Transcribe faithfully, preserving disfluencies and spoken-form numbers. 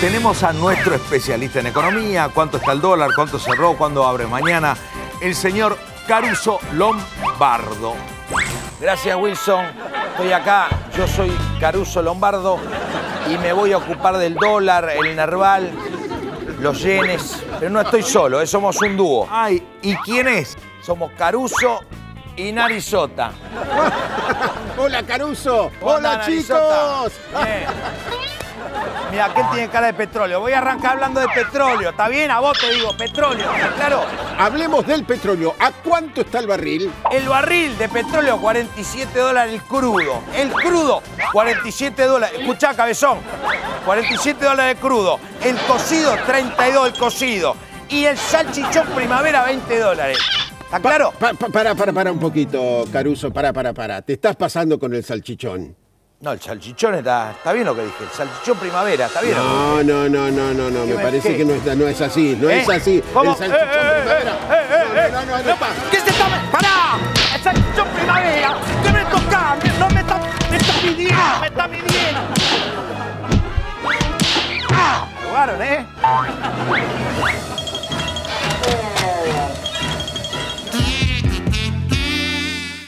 Tenemos a nuestro especialista en economía, cuánto está el dólar, cuánto cerró, cuándo abre mañana, el señor Caruso Lombardo. Gracias, Wilson. Estoy acá, yo soy Caruso Lombardo y me voy a ocupar del dólar, el narval, los yenes. Pero no estoy solo, eh, somos un dúo. Ay, ¿y quién es? Somos Caruso y Narizota. Hola, Caruso. Hola, Hola chicos. Eh. Mira, aquel tiene cara de petróleo. Voy a arrancar hablando de petróleo. ¿Está bien? A vos te digo, petróleo. Claro. Hablemos del petróleo. ¿A cuánto está el barril? El barril de petróleo, cuarenta y siete dólares el crudo. El crudo, cuarenta y siete dólares. Escuchá, cabezón. cuarenta y siete dólares el crudo. El cocido, treinta y dos el cocido. Y el salchichón primavera, veinte dólares. ¿Está claro? Pa pa para, para, para un poquito, Caruso. Para, para, para. Te estás pasando con el salchichón. No, el salchichón está, está bien lo que dije, el salchichón primavera, está bien. No, no, no, no, no, no, me parece que no es, no es así, no ¿Eh? es así. ¿Cómo? El salchichón eh, primavera. Eh, eh, no, no, no, no, no, no. ¿Qué se está? ¡Pará! El salchichón primavera, que me toca, no me está, me está midiendo, me está midiendo. Ah, jugaron, ¿eh?